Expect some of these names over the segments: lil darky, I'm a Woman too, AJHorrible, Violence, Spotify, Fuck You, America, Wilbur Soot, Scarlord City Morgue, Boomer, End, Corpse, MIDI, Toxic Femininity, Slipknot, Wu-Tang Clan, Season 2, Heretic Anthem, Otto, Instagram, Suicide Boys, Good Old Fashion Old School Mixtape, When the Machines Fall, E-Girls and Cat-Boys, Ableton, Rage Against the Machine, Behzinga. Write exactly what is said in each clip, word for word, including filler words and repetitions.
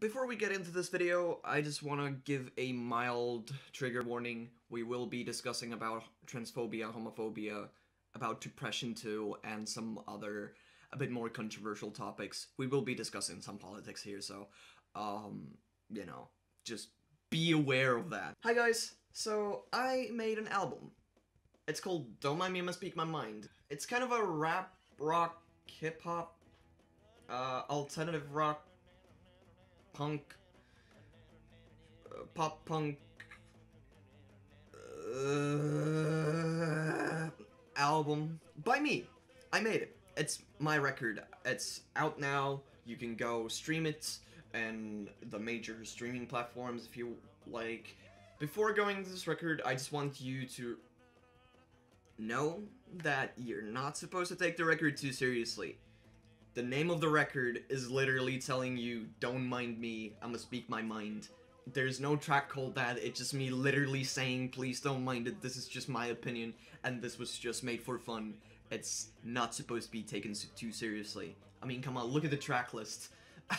Before we get into this video, I just want to give a mild trigger warning. We will be discussing about transphobia, homophobia, about depression too, and some other a bit more controversial topics. We will be discussing some politics here, so, um, you know, just be aware of that. Hi guys! So, I made an album. It's called Don't Mind Me, Imma Speak My Mind. It's kind of a rap, rock, hip-hop, uh, alternative rock, punk, uh, pop punk uh, album by me. I made it. It's my record. It's out now. You can go stream it and the major streaming platforms if you like. Before going to this record, I just want you to know that you're not supposed to take the record too seriously. The name of the record is literally telling you, don't mind me, I'ma speak my mind. There's no track called that, it's just me literally saying, please don't mind it, this is just my opinion, and this was just made for fun. It's not supposed to be taken too seriously. I mean, come on, look at the track list.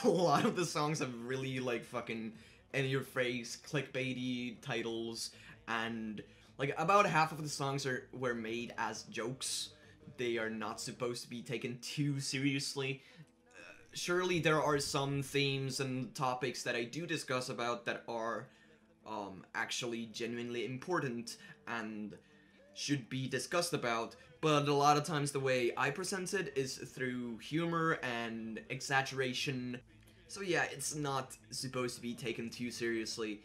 A lot of the songs have really, like, fucking in-your-face, clickbaity titles, and, like, about half of the songs are were made as jokes. They are not supposed to be taken too seriously. Uh, surely there are some themes and topics that I do discuss about that are um, actually genuinely important and should be discussed about, but a lot of times the way I present it is through humor and exaggeration. So yeah, it's not supposed to be taken too seriously.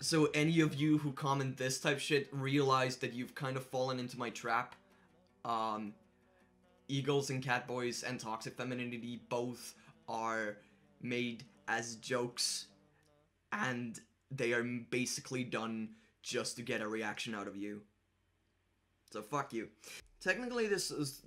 So any of you who comment this type shit, realize that you've kind of fallen into my trap. Um, E-Girls and Cat-Boys and Toxic Femininity both are made as jokes, and they are basically done just to get a reaction out of you. So fuck you. Technically this is,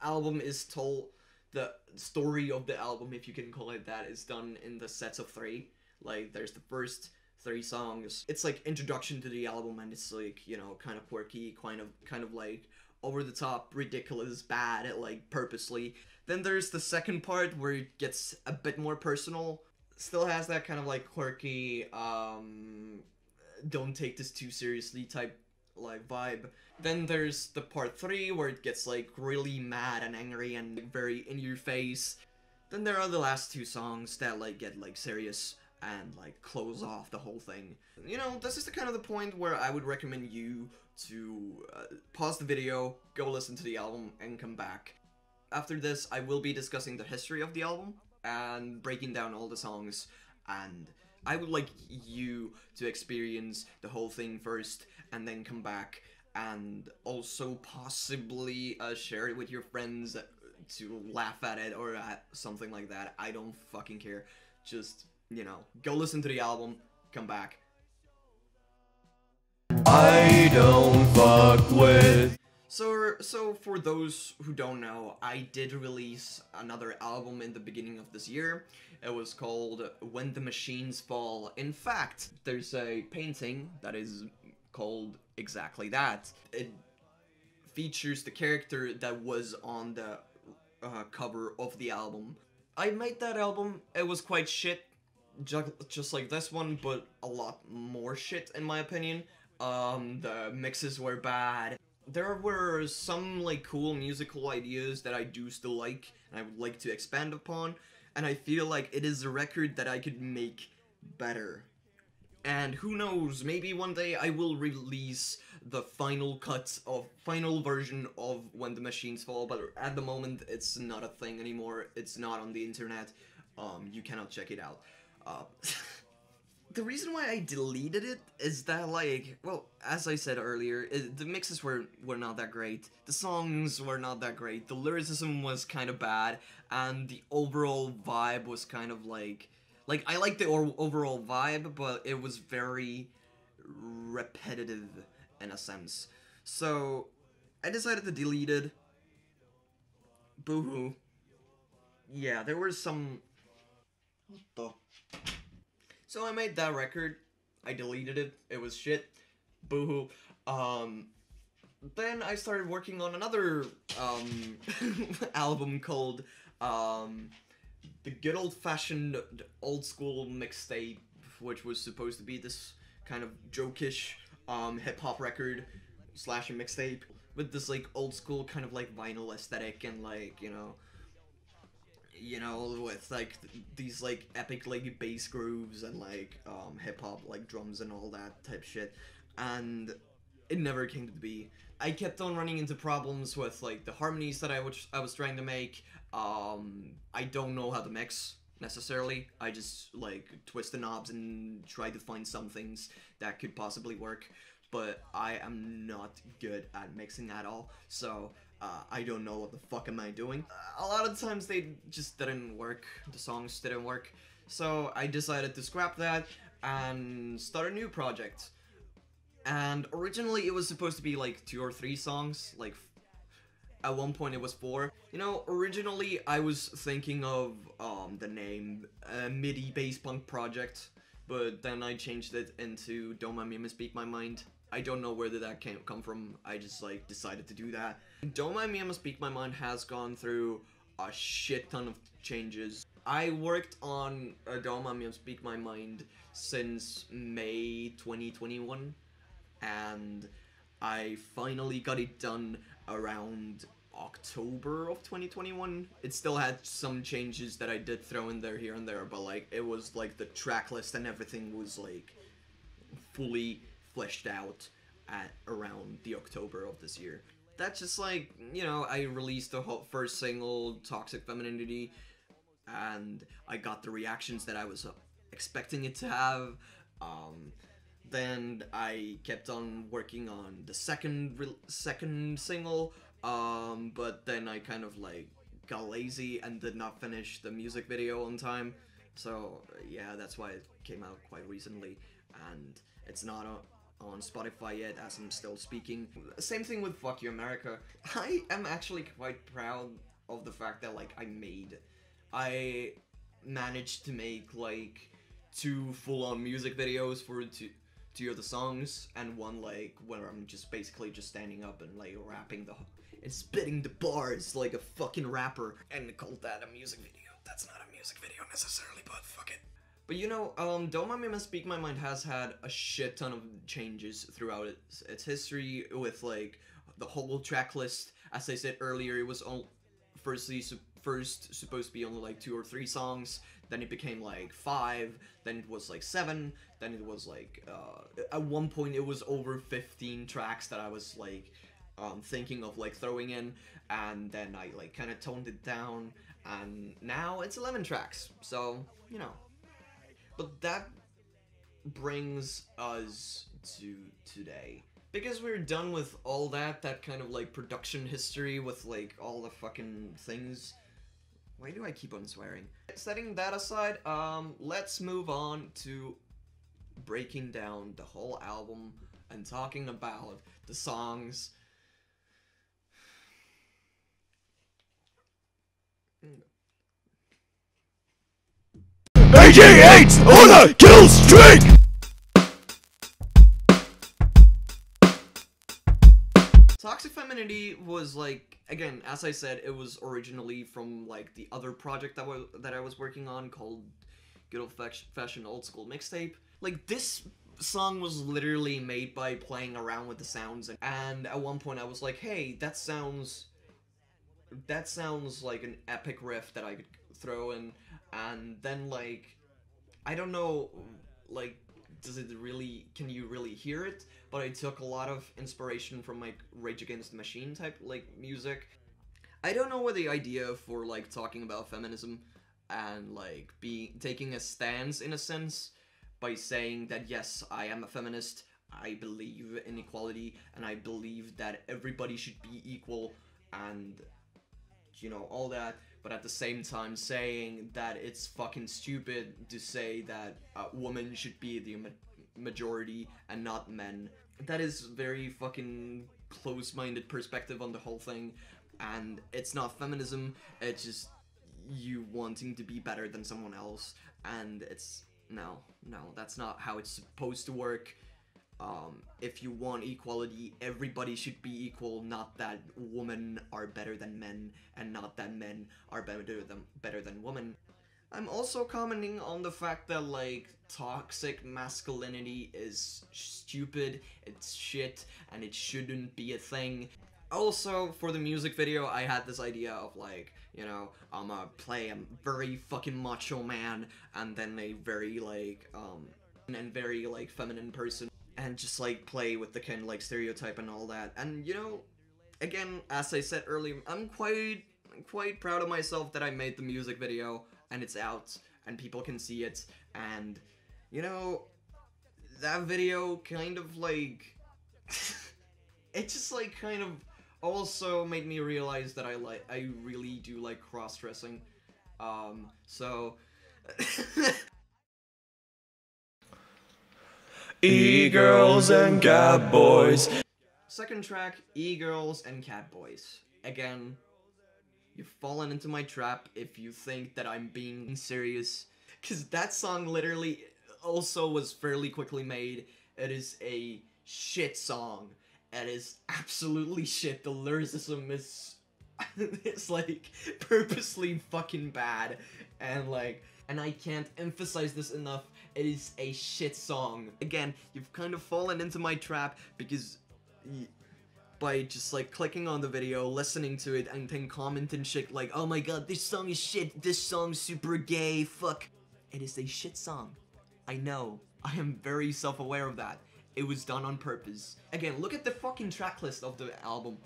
album is told, the story of the album, if you can call it that, is done in the sets of three. Like, there's the first three songs. It's like introduction to the album, and it's like, you know, kind of quirky, kind of, kind of like, over-the-top, ridiculous, bad, like, purposely. Then there's the second part where it gets a bit more personal. Still has that kind of, like, quirky, um, don't take this too seriously type, like, vibe. Then there's the part three where it gets, like, really mad and angry and like, very in-your-face. Then there are the last two songs that, like, get, like, serious and, like, close off the whole thing. You know, this is the kind of the point where I would recommend you to uh, pause the video, go listen to the album, and come back. After this, I will be discussing the history of the album, and breaking down all the songs, and I would like you to experience the whole thing first, and then come back, and also possibly uh, share it with your friends to laugh at it, or at something like that. I don't fucking care. Just, you know, go listen to the album, come back. I don't fuck with. So, so for those who don't know, I did release another album in the beginning of this year. It was called When the Machines Fall. In fact, there's a painting that is called exactly that. It features the character that was on the uh, cover of the album. I made that album, it was quite shit. Just like this one, but a lot more shit in my opinion. Um, the mixes were bad. There were some like cool musical ideas that I do still like and I would like to expand upon, and I feel like it is a record that I could make better. And who knows, maybe one day I will release the final cut of, final version of When the Machines Fall, but at the moment it's not a thing anymore, it's not on the internet, um, you cannot check it out. Uh, the reason why I deleted it is that, like, well, as I said earlier, it, the mixes were, were not that great, the songs were not that great, the lyricism was kind of bad, and the overall vibe was kind of like, like, I liked the o overall vibe, but it was very repetitive in a sense. So, I decided to delete it. Boo-hoo. Yeah, there were some... What the... So I made that record, I deleted it, it was shit, boohoo. Um, then I started working on another um, album called um, the Good Old Fashioned Old School Mixtape, which was supposed to be this kind of jokish um, hip-hop record slash mixtape with this like old school kind of like vinyl aesthetic and like, you know, you know, with like th these like epic like bass grooves and like um, hip-hop like drums and all that type shit, and it never came to be. I kept on running into problems with like the harmonies that I was I was trying to make. Um, I don't know how to mix necessarily. I just like twist the knobs and try to find some things that could possibly work, but I am not good at mixing at all. So uh, I don't know what the fuck am I doing. Uh, a lot of times they just didn't work. The songs didn't work. So I decided to scrap that and start a new project. And originally it was supposed to be like two or three songs, like at one point it was four. You know, originally I was thinking of um, the name uh, MIDI Bass Punk Project, but then I changed it into Don't Mind Me, Imma Speak My Mind. I don't know where did that came, come from, I just like decided to do that. Don't Mind Me, Imma Speak My Mind has gone through a shit ton of changes. I worked on uh, Don't Mind Me, Imma Speak My Mind since May twenty twenty-one. And I finally got it done around October of twenty twenty-one. It still had some changes that I did throw in there here and there, but like it was like the track list and everything was like fully fleshed out at around the October of this year. That's just like, you know, I released the first single, Toxic Femininity, and I got the reactions that I was expecting it to have. Um... Then I kept on working on the second re second single, um, but then I kind of like got lazy and did not finish the music video on time. So yeah, that's why it came out quite recently, and it's not on, on Spotify yet as I'm still speaking. Same thing with Fuck You, America. I am actually quite proud of the fact that like I made, I managed to make like two full-on music videos for two. two of the songs, and one like where I'm just basically just standing up and like rapping the and spitting the bars like a fucking rapper, and called that a music video. That's not a music video necessarily, but fuck it. But you know, um, Don't Mind Me, Imma Speak My Mind has had a shit ton of changes throughout its, its history with like the whole track list. As I said earlier, it was all firstly su first supposed to be only like two or three songs. Then it became like five, then it was like seven, then it was like, uh, at one point it was over fifteen tracks that I was like, um, thinking of like throwing in, and then I like kind of toned it down, and now it's eleven tracks, so, you know. But that brings us to today. Because we're done with all that, that kind of like production history with like all the fucking things. Why do I keep on swearing? Setting that aside, um, let's move on to breaking down the whole album and talking about the songs. eighty-eight's on a kill streak! Toxic Femininity was like, again, as I said, it was originally from like the other project that, that I was working on called Good Old Fashion Old School Mixtape. Like this song was literally made by playing around with the sounds, and, and at one point I was like, hey, that sounds, that sounds like an epic riff that I could throw in, and then like, I don't know, like, does it really, can you really hear it? But I took a lot of inspiration from like Rage Against the Machine type like music. I don't know where the idea for like talking about feminism and like be taking a stance in a sense by saying that yes, I am a feminist, I believe in equality, and I believe that everybody should be equal and, you know, all that, but at the same time saying that it's fucking stupid to say that uh, women should be the ma majority and not men. That is very fucking close-minded perspective on the whole thing, and it's not feminism, it's just you wanting to be better than someone else, and it's, no, no, that's not how it's supposed to work. Um, if you want equality, everybody should be equal, not that women are better than men, and not that men are better than, better than women. I'm also commenting on the fact that, like, toxic masculinity is stupid, it's shit, and it shouldn't be a thing. Also, for the music video, I had this idea of, like, you know, I'ma play a very fucking macho man, and then a very, like, um, and very, like, feminine person, and just, like, play with the kind of, like, stereotype and all that. And, you know, again, as I said earlier, I'm quite, quite proud of myself that I made the music video, and it's out, and people can see it, and, you know, that video kind of, like, it just, like, kind of also made me realize that I like I really do like cross-dressing, um, so E-Girls and Cat-Boys. Second track, E-Girls and Cat-Boys. Again, you've fallen into my trap if you think that I'm being serious, cause that song literally also was fairly quickly made. It is a shit song. It is absolutely shit. The lyricism is it's like purposely fucking bad, and like and I can't emphasize this enough, it is a shit song. Again, you've kind of fallen into my trap because y by just like clicking on the video, listening to it, and then commenting shit like, oh my god, this song is shit, this song's super gay, fuck. It is a shit song. I know. I am very self-aware of that. It was done on purpose. Again, look at the fucking track list of the album.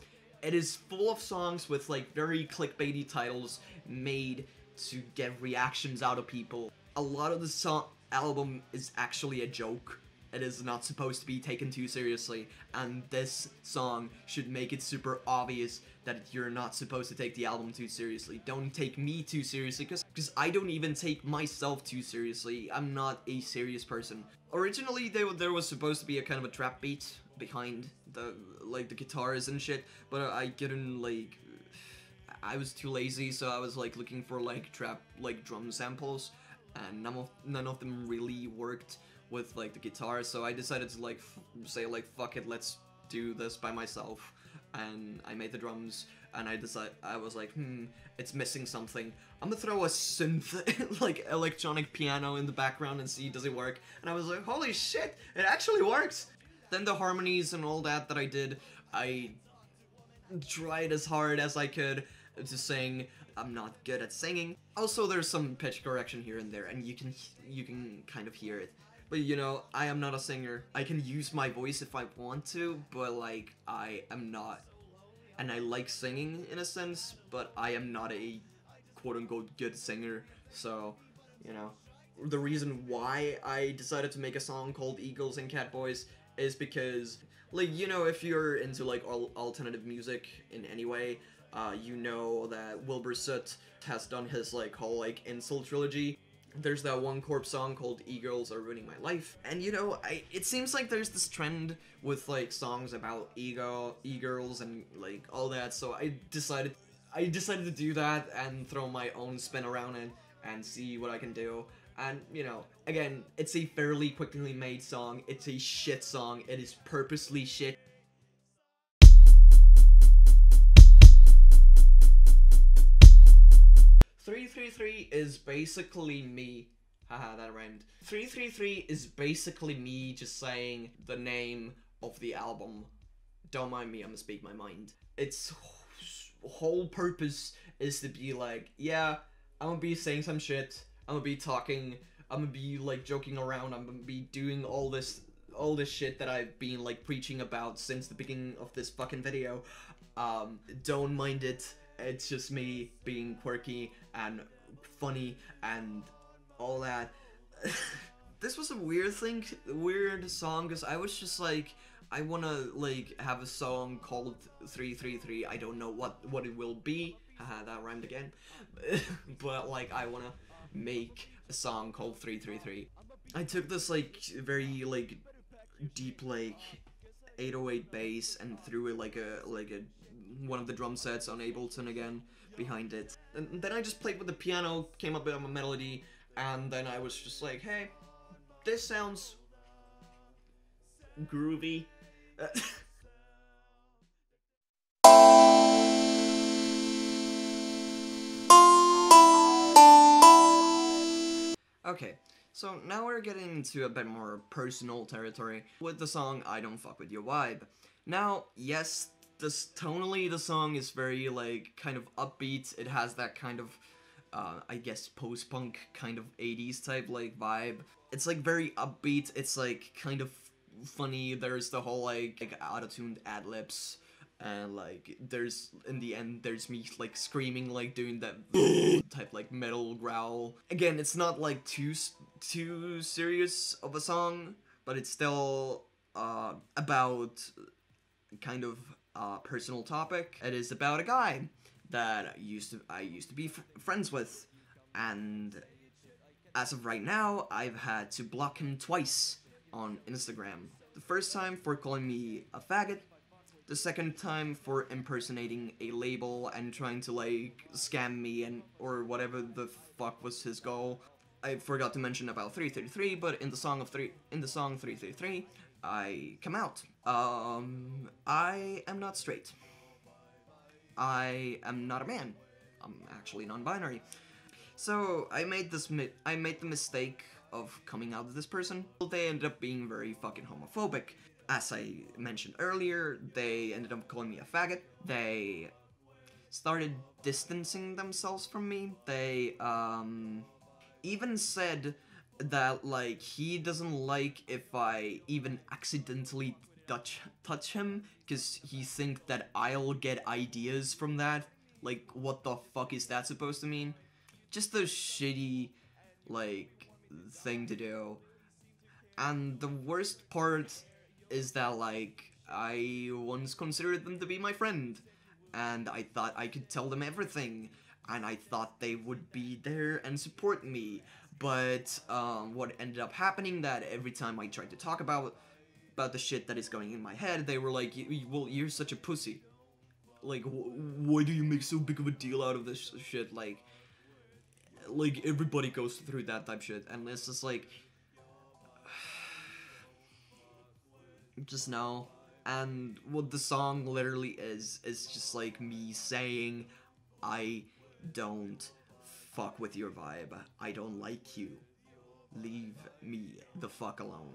It is full of songs with like very clickbaity titles made to get reactions out of people. A lot of the song album is actually a joke. It is not supposed to be taken too seriously, and this song should make it super obvious that you're not supposed to take the album too seriously. Don't take me too seriously, because I don't even take myself too seriously. I'm not a serious person. Originally, they, there was supposed to be a kind of a trap beat behind the like the guitars and shit, but I couldn't, like, I was too lazy, so I was like looking for like trap like drum samples, and none of, none of them really worked with like the guitar, so I decided to like f say like fuck it, let's do this by myself, and I made the drums, and I decided I was like, hmm, it's missing something. I'm gonna throw a synth like electronic piano in the background and see does it work. And I was like, holy shit, it actually works. Then the harmonies and all that that I did, I tried as hard as I could to sing. I'm not good at singing. Also, there's some pitch correction here and there, and you can you can kind of hear it. But, you know, I am not a singer. I can use my voice if I want to, but, like, I am not. And I like singing, in a sense, but I am not a quote-unquote good singer. So, you know, the reason why I decided to make a song called E-Girls and Cat-Boys is because, like, you know, if you're into, like, al alternative music in any way, uh, you know that Wilbur Soot has done his, like, whole, like, insult trilogy. There's that one Corpse song called E-Girls Are Ruining My Life. And you know, I, it seems like there's this trend with like songs about ego, e-girls and like all that, so I decided I decided to do that and throw my own spin around it and see what I can do. And you know, again, it's a fairly quickly made song, it's a shit song, it is purposely shit. three three three is basically me. Haha, that rhymed. three three three is basically me just saying the name of the album. Don't mind me, I'm gonna speak my mind. Its whole purpose is to be like, yeah, I'm gonna be saying some shit, I'm gonna be talking, I'm gonna be like joking around, I'm gonna be doing all this all this shit that I've been like preaching about since the beginning of this fucking video. Um, don't mind it. It's just me being quirky and funny and all that. This was a weird thing, weird song, because I was just like, I wanna like have a song called three three three. I don't know what what it will be. Haha, that rhymed again. But like, I wanna make a song called three three three. I took this like very like deep like eight oh eight bass and threw it like a like a one of the drum sets on Ableton again behind it, and then I just played with the piano, came up with a melody, and then I was just like, hey, this sounds groovy. Okay, so now we're getting into a bit more personal territory with the song I Don't Fuck With Your Vibe. Now, yes, this tonally the song is very, like, kind of upbeat. It has that kind of, uh, I guess, post-punk kind of eighties type, like, vibe. It's, like, very upbeat. It's, like, kind of funny. There's the whole, like, like auto-tuned ad-libs. And, like, there's, in the end, there's me, like, screaming, like, doing that type, like, metal growl. Again, it's not, like, too, too serious of a song, but it's still, uh, about kind of a personal topic. It is about a guy that I used to, I used to be f friends with, and as of right now, I've had to block him twice on Instagram. The first time for calling me a faggot, the second time for impersonating a label and trying to, like, scam me and or whatever the fuck was his goal. I forgot to mention about three thirty-three, but in the song of three in the song three thirty-three, I come out. Um, I am not straight. I am not a man. I'm actually non-binary. So I made this mi I made the mistake of coming out to this person. They ended up being very fucking homophobic. As I mentioned earlier, they ended up calling me a faggot. They started distancing themselves from me. They um, even said that, like, he doesn't like if I even accidentally touch, touch him, because he thinks that I'll get ideas from that. Like, what the fuck is that supposed to mean? Just a shitty, like, thing to do. And the worst part is that, like, I once considered them to be my friend, and I thought I could tell them everything, and I thought they would be there and support me, but um, what ended up happening that every time I tried to talk about about the shit that is going in my head, they were like, well, you're such a pussy. Like, wh why do you make so big of a deal out of this shit? Like, like everybody goes through that type shit, and it's just like, just no. And what the song literally is, is just like me saying, I don't fuck with your vibe. I don't like you. Leave me the fuck alone.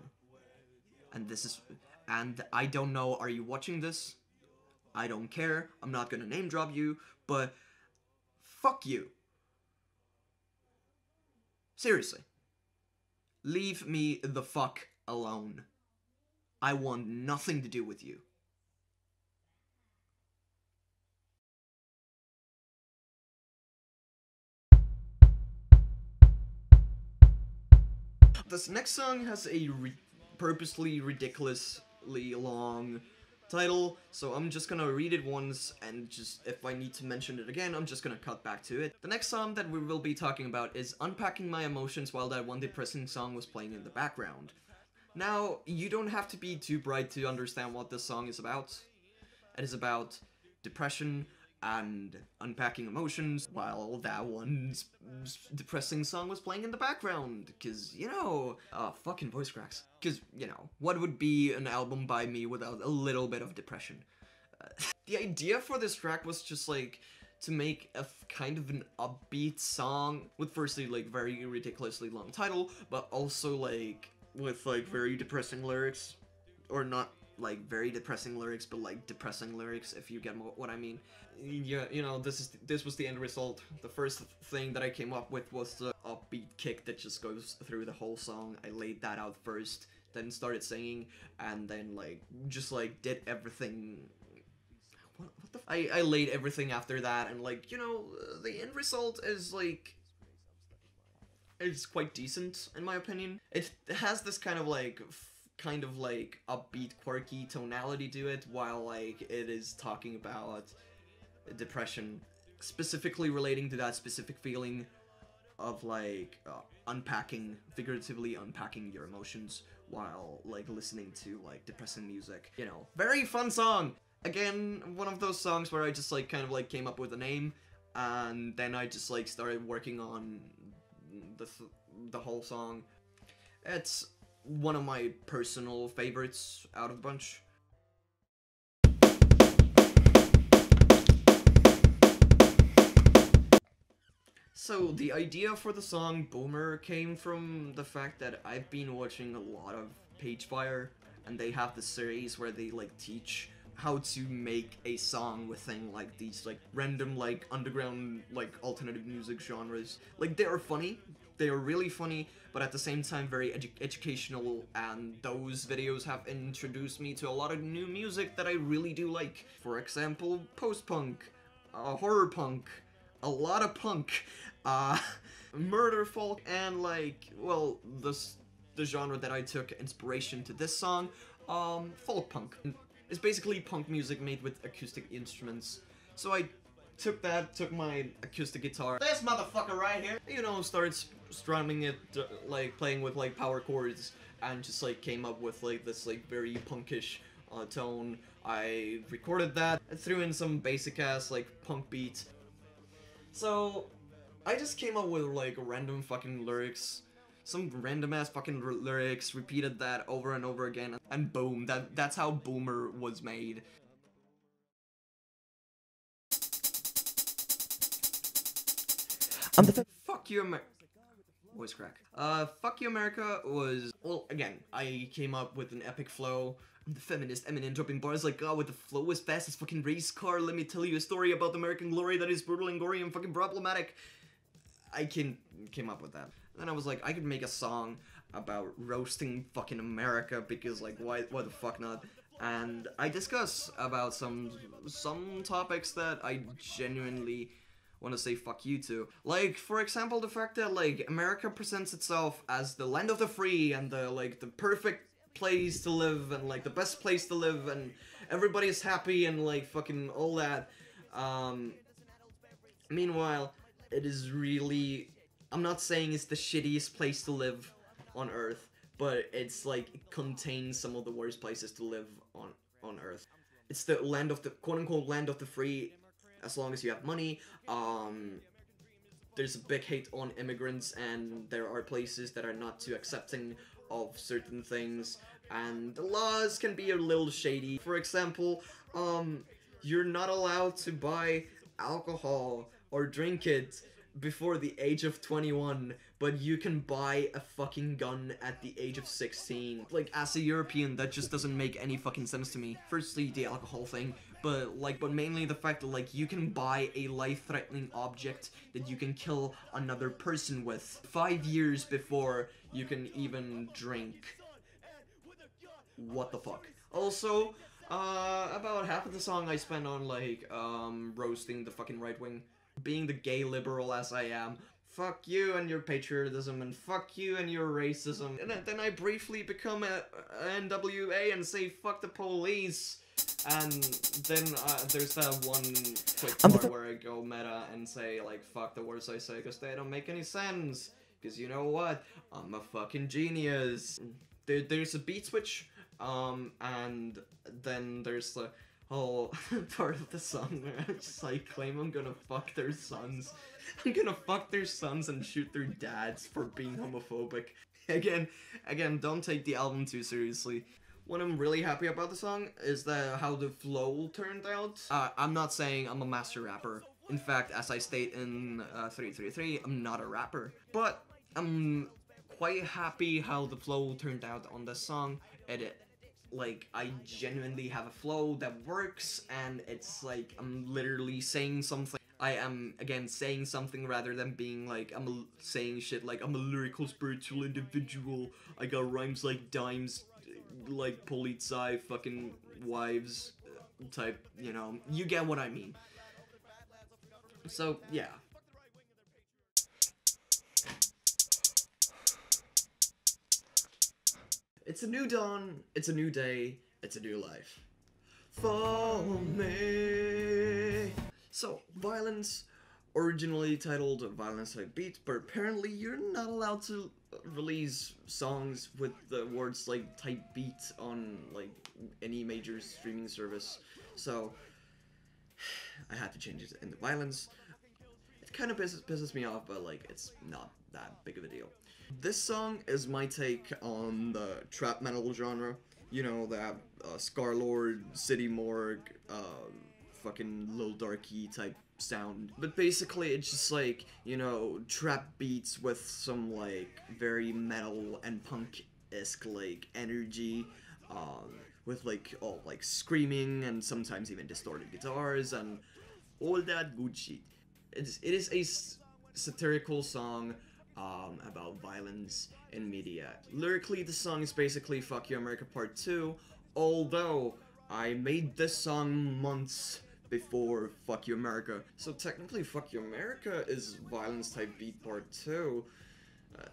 And this is, and I don't know, are you watching this? I don't care. I'm not gonna name drop you, but fuck you. Seriously. Leave me the fuck alone. I want nothing to do with you. This next song has a re purposely ridiculously long title, so I'm just gonna read it once, and just if I need to mention it again, I'm just gonna cut back to it. The next song that we will be talking about is Unpacking My Emotions While That One Depressing Song Was Playing in the Background. Now, you don't have to be too bright to understand what this song is about. It is about depression and unpacking emotions while that one depressing song was playing in the background. Because, you know, uh, fucking voice cracks. Because, you know, what would be an album by me without a little bit of depression? Uh, the idea for this track was just, like, to make a f kind of an upbeat song with, firstly, like, very ridiculously long title, but also, like, with, like, very depressing lyrics, or not, like, very depressing lyrics, but, like, depressing lyrics, if you get what I mean. Yeah, you know, this is this was the end result. The first thing that I came up with was the upbeat kick that just goes through the whole song. I laid that out first, then started singing, and then, like, just, like, did everything. What, what the f I, I laid everything after that, and, like, you know, the end result is, like, it's quite decent, in my opinion. It has this kind of, like, f kind of, like, upbeat, quirky tonality to it, while, like, it is talking about depression, specifically relating to that specific feeling of, like, uh, unpacking, figuratively unpacking your emotions while, like, listening to, like, depressing music. You know, very fun song! Again, one of those songs where I just, like, kind of, like, came up with a name, and then I just, like, started working on The, th the whole song. It's one of my personal favorites out of the bunch. So the idea for the song Boomer came from the fact that I've been watching a lot of Pagefire, and they have this series where they like teach how to make a song within like these like random like underground like alternative music genres. Like they are funny, they are really funny, but at the same time very edu educational, and those videos have introduced me to a lot of new music that I really do like. For example, post-punk, uh, horror punk, a lot of punk, uh, murder folk, and like, well, this, the genre that I took inspiration to this song, um, folk punk. It's basically punk music made with acoustic instruments. So I took that, took my acoustic guitar, this motherfucker right here, you know, started strumming it, uh, like playing with like power chords, and just like came up with like this like very punkish uh, tone. I recorded that, I threw in some basic ass like punk beat. So I just came up with like random fucking lyrics, some random ass fucking lyrics, repeated that over and over again, and boom, that that's how Boomer was made. I'm the Fuck You America. Voice crack. Uh, Fuck You America was, well, again, I came up with an epic flow. I'm the feminist Eminem, dropping bars like God with the flow as fast as fucking race car. Let me tell you a story about American glory that is brutal and gory and fucking problematic. I can came up with that. Then I was like, I could make a song about roasting fucking America, because like, why, why the fuck not? And I discuss about some some topics that I genuinely want to say fuck you to. Like, for example, the fact that like America presents itself as the land of the free and the like the perfect place to live and like the best place to live and everybody's happy and like fucking all that. Um, meanwhile, it is really, I'm not saying it's the shittiest place to live on earth, but it's like it contains some of the worst places to live on on earth. It's the land of the quote-unquote land of the free, as long as you have money. Um, there's a big hate on immigrants, and there are places that are not too accepting of certain things, and the laws can be a little shady. For example, um, you're not allowed to buy alcohol or drink it before the age of twenty-one, but you can buy a fucking gun at the age of sixteen. Like, as a European, that just doesn't make any fucking sense to me. Firstly, the alcohol thing, but like, but mainly the fact that like you can buy a life-threatening object that you can kill another person with five years before you can even drink. What the fuck? Also, uh, about half of the song I spent on like um, roasting the fucking right wing. Being the gay liberal as I am, fuck you and your patriotism, and fuck you and your racism. And then I briefly become a, a N W A and say fuck the police. And then uh, there's that one quick part where I go meta and say like fuck the words I say because they don't make any sense. Because you know what? I'm a fucking genius. There, there's a beat switch, um, and then there's the whole part of the song where I just like claim I'm gonna fuck their sons. I'm gonna fuck their sons and shoot their dads for being homophobic. Again, again, don't take the album too seriously. What I'm really happy about the song is that how the flow turned out. Uh, I'm not saying I'm a master rapper. In fact, as I state in uh, three three three, I'm not a rapper. But I'm quite happy how the flow turned out on this song. It, like, I genuinely have a flow that works, and it's like I'm literally saying something. I am, again, saying something rather than being like, I'm a, saying shit like, I'm a lyrical spiritual individual, I got rhymes like dimes, like polizei, fucking wives, type, you know, you get what I mean. So, yeah. It's a new dawn, it's a new day, it's a new life. For me. So, Violence, originally titled Violence I Beat, but apparently you're not allowed to release songs with the words like type beat on like any major streaming service. So, I had to change it into Violence. It kind of pisses, pisses me off, but like it's not that big of a deal. This song is my take on the trap metal genre. You know, that uh, Scarlord, City Morgue, uh, fucking Lil Darky type sound. But basically it's just like, you know, trap beats with some like very metal and punk-esque like energy, um, with like all like screaming and sometimes even distorted guitars and all that good shit. It's, it is a s satirical song um, about violence in media. Lyrically, the song is basically Fuck You, America Part two, although I made this song months before Fuck You, America. So technically, Fuck You, America is Violence Type Beat Part two. Uh,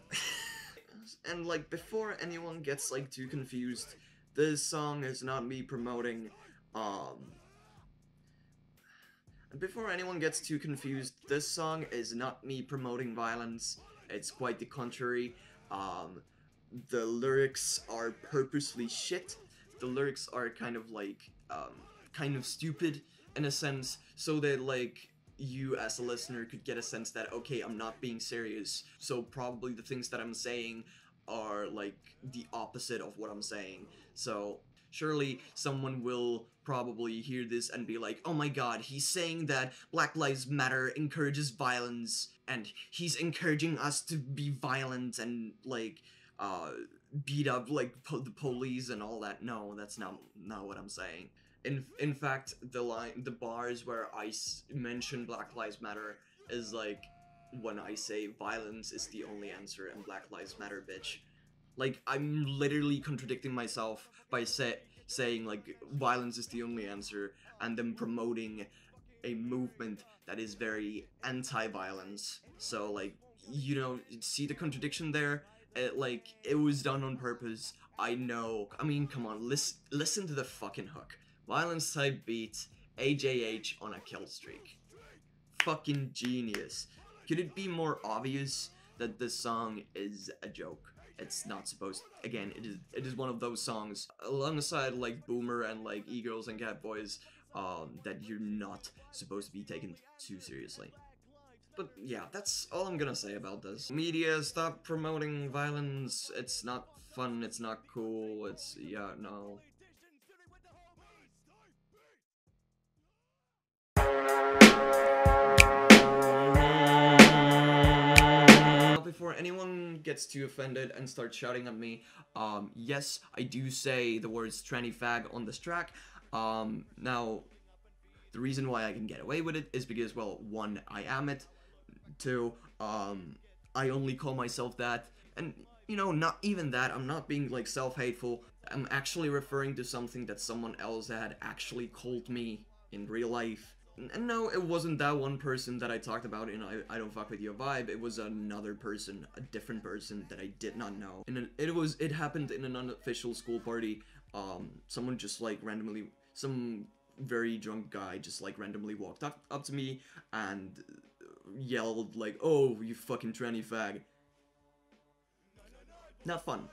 and like, before anyone gets like too confused, this song is not me promoting, um... and before anyone gets too confused, this song is not me promoting violence. It's quite the contrary. Um, the lyrics are purposely shit. The lyrics are kind of like, um, kind of stupid in a sense, so that like you as a listener could get a sense that, okay, I'm not being serious, so probably the things that I'm saying are like the opposite of what I'm saying. So surely someone will probably hear this and be like, oh my god, he's saying that Black Lives Matter encourages violence, and he's encouraging us to be violent and like, uh, beat up like po the police and all that. No, that's not not what I'm saying. In in fact, the line, the bars where I s mention Black Lives Matter is like when I say violence is the only answer and Black Lives Matter, bitch. Like, I'm literally contradicting myself by say saying like violence is the only answer and then promoting a movement that is very anti-violence. So like, you don't see the contradiction there. It, like, it was done on purpose. I know. I mean, come on, listen, listen to the fucking hook. Violence Type Beats, A J H on a kill streak. Fucking genius. Could it be more obvious that this song is a joke? It's not supposed to. Again, it is, it is one of those songs, alongside like Boomer and like E-Girls and Cat-Boys, um, that you're not supposed to be taken too seriously. But yeah, that's all I'm gonna say about this. Media, stop promoting violence. It's not fun, it's not cool, it's, yeah, no. Before anyone gets too offended and starts shouting at me, um, yes, I do say the words tranny fag on this track. Um, now, the reason why I can get away with it is because, well, one, I am it. Two, um, I only call myself that. And, you know, not even that, I'm not being, like, self-hateful. I'm actually referring to something that someone else had actually called me in real life. And, and no, it wasn't that one person that I talked about in I, I Don't Fuck With Your Vibe. It was another person, a different person that I did not know. And it, it was, it happened in an unofficial school party. Um, someone just, like, randomly, some very drunk guy just, like, randomly walked up, up to me and yelled, like, oh, you fucking tranny fag. Not fun.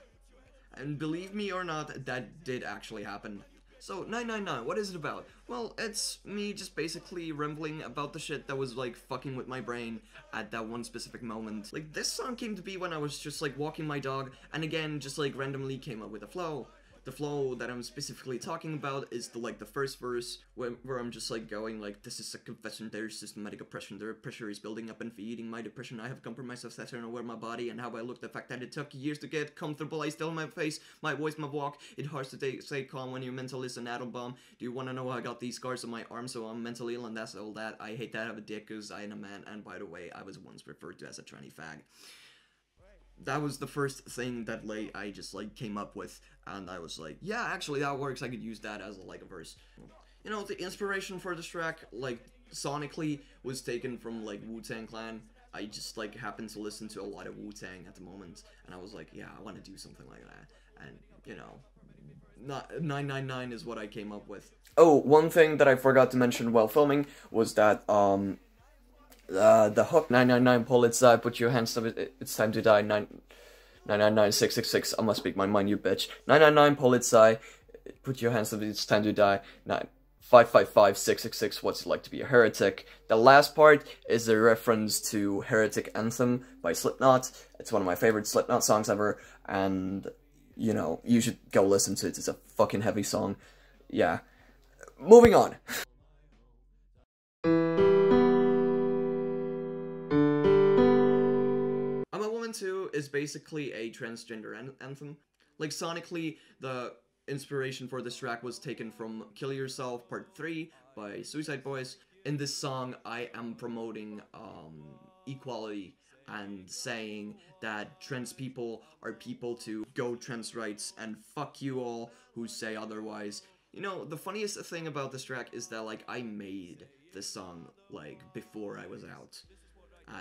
And believe me or not, that did actually happen. So, nine nine nine, what is it about? Well, it's me just basically rambling about the shit that was, like, fucking with my brain at that one specific moment. Like, this song came to be when I was just, like, walking my dog, and again, just, like, randomly came up with a flow. The flow that I'm specifically talking about is the, like, the first verse, where, where I'm just, like, going, like, this is a confession, there's systematic oppression, their pressure is building up and feeding my depression, I have compromised obsession over my body and how I look, the fact that it took years to get comfortable, I still my face, my voice, my walk, it's hard to stay calm when your mental is an atom bomb, do you wanna know how I got these scars on my arm, so I'm mentally ill and that's all that, I hate that I have a dick cause I am a man, and by the way, I was once referred to as a tranny fag. That was the first thing that, like, I just, like, came up with, and I was like, yeah, actually, that works, I could use that as, like, a verse. You know, the inspiration for this track, like, sonically, was taken from, like, Wu-Tang Clan. I just, like, happened to listen to a lot of Wu-Tang at the moment, and I was like, yeah, I want to do something like that, and, you know, not, nine nine nine is what I came up with. Oh, one thing that I forgot to mention while filming was that, um... Uh, the hook, nine nine nine, pull it side, put your hands up, it, it's time to die, nine nine nine, six six six, I'ma speak my mind, you bitch, nine nine nine, pull it side, put your hands up, it's time to die, nine five five five, six six six, what's it like to be a heretic? The last part is a reference to Heretic Anthem by Slipknot. It's one of my favorite Slipknot songs ever, and, you know, you should go listen to it, it's a fucking heavy song. Yeah. Moving on. Season two is basically a transgender an anthem. Like, sonically, the inspiration for this track was taken from Kill Yourself Part three by Suicide Boys. In this song, I am promoting um, equality and saying that trans people are people to go trans rights and fuck you all who say otherwise. You know, the funniest thing about this track is that, like, I made this song, like, before I was out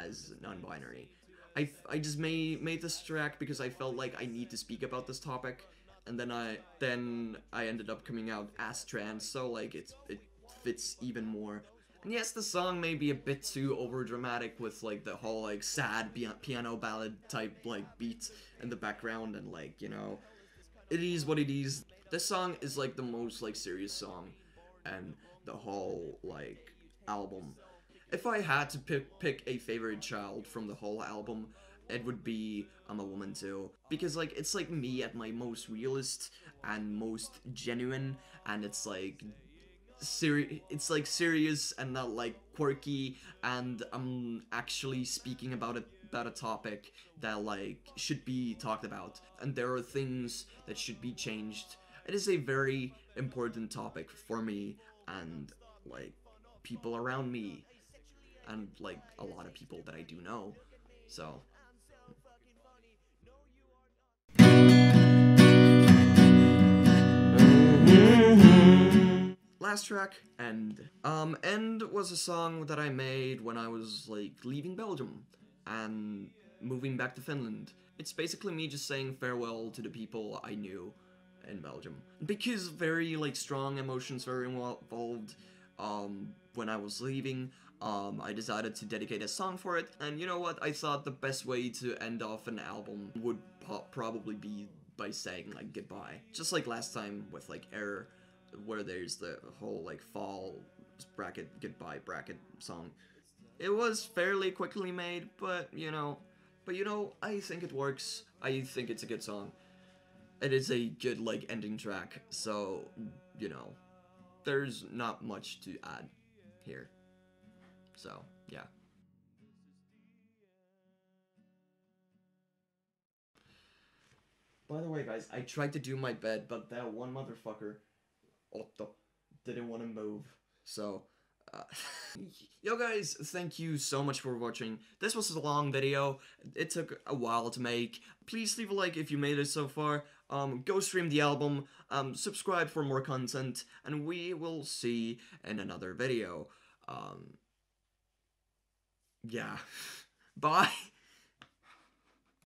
as non-binary. I, I just made, made this track because I felt like I need to speak about this topic, and then I then I ended up coming out as trans, so, like, it's, it fits even more. And yes, the song may be a bit too overdramatic with, like, the whole, like, sad piano ballad type, like, beat in the background and, like, you know, it is what it is. This song is, like, the most, like, serious song and the whole, like, album. If I had to pick, pick a favorite child from the whole album, it would be I'm a Woman Too. Because, like, it's, like, me at my most realist and most genuine, and it's, like, Seri it's like serious and not like quirky, and I'm actually speaking about a, about a topic that like should be talked about, and there are things that should be changed. It is a very important topic for me and like people around me and like a lot of people that I do know, so. Last track, End. Um, End was a song that I made when I was, like, leaving Belgium and moving back to Finland. It's basically me just saying farewell to the people I knew in Belgium. Because very, like, strong emotions were involved um, when I was leaving, um, I decided to dedicate a song for it. And you know what? I thought the best way to end off an album would po probably be by saying, like, goodbye. Just like last time with, like, Error, where there's the whole, like, fall bracket, goodbye bracket song. It was fairly quickly made, but, you know, but, you know, I think it works. I think it's a good song. It is a good, like, ending track, so, you know, there's not much to add here. So, yeah. By the way, guys, I tried to do my bed, but that one motherfucker, Otto, didn't want to move, so uh. Yo guys, thank you so much for watching. This was a long video, it took a while to make. Please leave a like if you made it so far, um, go stream the album, um, subscribe for more content, and we will see in another video. Um, yeah, bye!